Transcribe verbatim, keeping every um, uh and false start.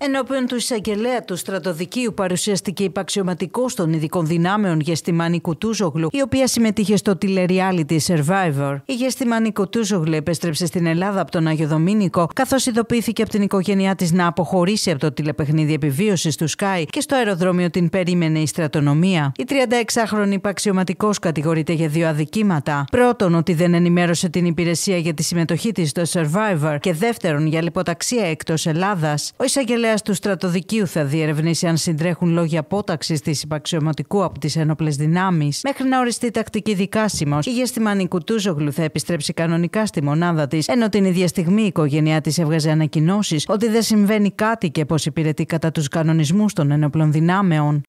Ενώπιον του εισαγγελέα του στρατοδικείου παρουσιαστήκε υπαξιωματικός των ειδικών δυνάμεων Γεσθημανή Κουτούζογλου, η οποία συμμετείχε στο τηλεριάλιτι Survivor. Η Γεσθημανή Κουτούζογλου επέστρεψε στην Ελλάδα από τον Άγιο Δομίνικο, καθώς ειδοποιήθηκε από την οικογένειά της να αποχωρήσει από το τηλεπαιχνίδι επιβίωσης του Sky και στο αεροδρόμιο την περίμενε η στρατονομία. Η τριανταεξάχρονη υπαξιωματικός κατηγορείται για δύο αδικήματα. Πρώτον, ότι δεν ενημέρωσε την υπηρεσία για τη συμμετοχή της στο Survivor και δεύτερον, για λιποταξία εκτός Ελλάδας. Ο του στρατοδικείου θα διερευνήσει αν συντρέχουν λόγια απόταξης της υπαξιωματικού από τις ένοπλες δυνάμεις. Μέχρι να οριστεί τακτική δικάσιμος, η Γεσθημανή Κουτούζογλου θα επιστρέψει κανονικά στη μονάδα της, ενώ την ίδια στιγμή η οικογένειά της έβγαζε ανακοινώσεις ότι δεν συμβαίνει κάτι και πως υπηρετεί κατά τους κανονισμούς των ένοπλων δυνάμεων.